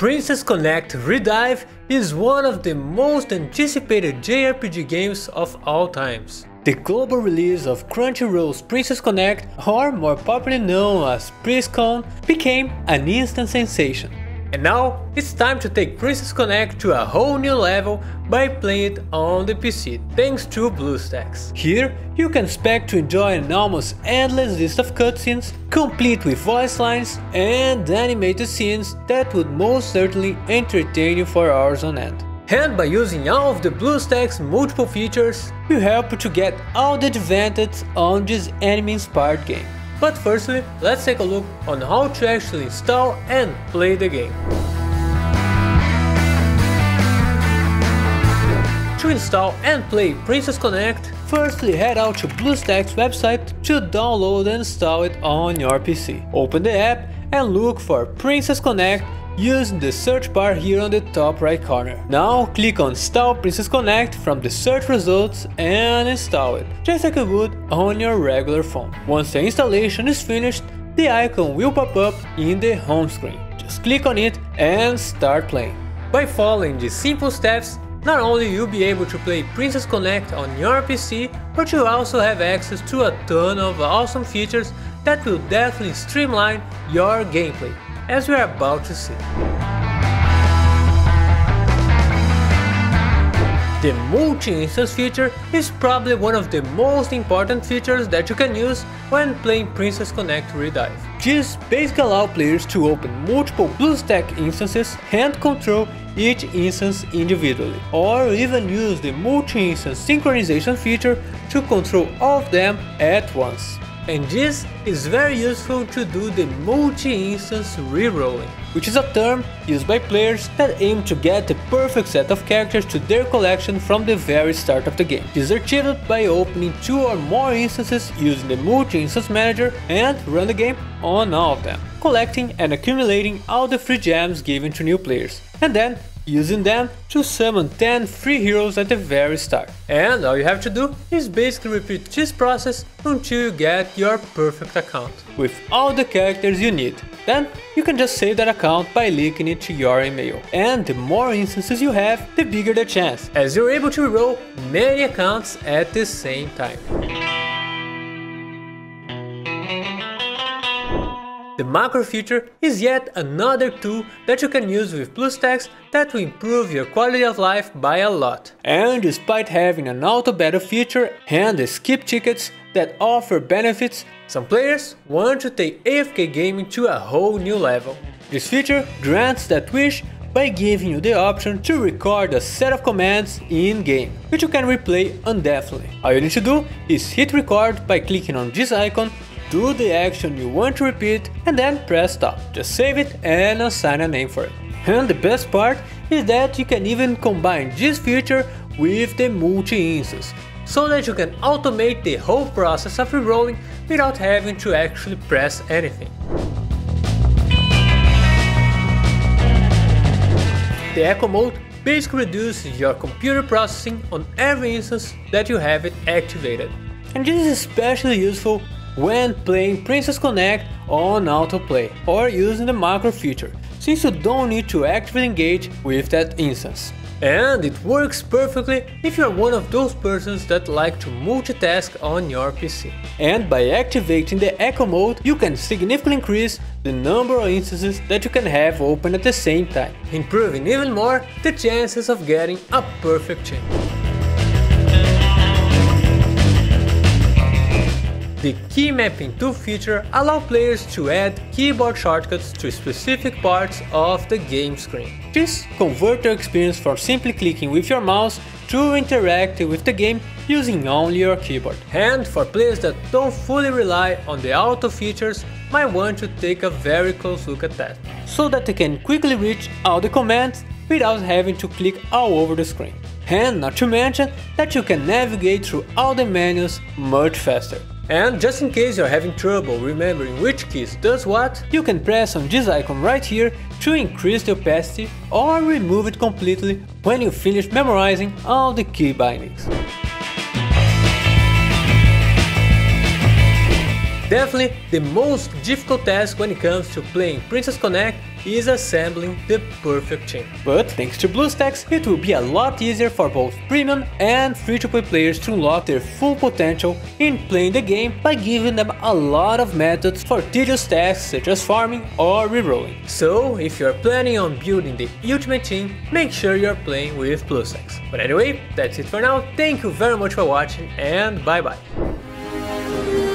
Princess Connect! Re: Dive is one of the most anticipated JRPG games of all times. The global release of Crunchyroll's Princess Connect!, or more popularly known as Priconne, became an instant sensation. And now, it's time to take Princess Connect to a whole new level by playing it on the PC, thanks to BlueStacks. Here, you can expect to enjoy an almost endless list of cutscenes, complete with voice lines and animated scenes that would most certainly entertain you for hours on end. And by using all of the BlueStacks' multiple features, we help you to get all the advantages on this anime-inspired game. But firstly, let's take a look on how to actually install and play the game. To install and play Princess Connect!, firstly head out to BlueStacks website to download and install it on your PC. Open the app and look for Princess Connect using the search bar here on the top right corner. Now click on Install Princess Connect from the search results and install it, just like you would on your regular phone. Once the installation is finished, the icon will pop up in the home screen. Just click on it and start playing. By following these simple steps, not only you'll be able to play Princess Connect on your PC, but you'll also have access to a ton of awesome features that will definitely streamline your gameplay, as we are about to see. The multi-instance feature is probably one of the most important features that you can use when playing Princess Connect! Re: Dive. This basically allows players to open multiple BlueStacks instances and control each instance individually, or even use the multi-instance synchronization feature to control all of them at once. And this is very useful to do the multi-instance rerolling, which is a term used by players that aim to get the perfect set of characters to their collection from the very start of the game. These are achieved by opening two or more instances using the multi-instance manager and run the game on all of them, collecting and accumulating all the free gems given to new players, and then using them to summon 10 free heroes at the very start. And all you have to do is basically repeat this process until you get your perfect account with all the characters you need. Then you can just save that account by linking it to your email. And the more instances you have, the bigger the chance, as you're able to roll many accounts at the same time. The macro feature is yet another tool that you can use with BlueStacks that will improve your quality of life by a lot. And despite having an auto-battle feature and the skip tickets that offer benefits, some players want to take AFK gaming to a whole new level. This feature grants that wish by giving you the option to record a set of commands in-game, which you can replay indefinitely. All you need to do is hit record by clicking on this icon, do the action you want to repeat, and then press stop. Just save it and assign a name for it. And the best part is that you can even combine this feature with the multi-instance, so that you can automate the whole process of rerolling without having to actually press anything. The Echo mode basically reduces your computer processing on every instance that you have it activated. And this is especially useful when playing Princess Connect on autoplay or using the macro feature, since you don't need to actively engage with that instance. And it works perfectly if you are one of those persons that like to multitask on your PC. And by activating the Echo mode, you can significantly increase the number of instances that you can have open at the same time, improving even more the chances of getting a perfect champion. The Key Mapping Tool feature allows players to add keyboard shortcuts to specific parts of the game screen. This converts your experience from simply clicking with your mouse to interacting with the game using only your keyboard. And for players that don't fully rely on the auto features, might want to take a very close look at that, so that they can quickly reach all the commands without having to click all over the screen. And not to mention that you can navigate through all the menus much faster. And just in case you're having trouble remembering which keys does what, you can press on this icon right here to increase the opacity or remove it completely when you finish memorizing all the key bindings. Definitely the most difficult task when it comes to playing Princess Connect is assembling the perfect team. But thanks to BlueStacks, it will be a lot easier for both premium and free-to-play players to unlock their full potential in playing the game by giving them a lot of methods for tedious tasks such as farming or rerolling. So, if you're planning on building the ultimate team, make sure you're playing with BlueStacks. But anyway, that's it for now, thank you very much for watching and bye bye!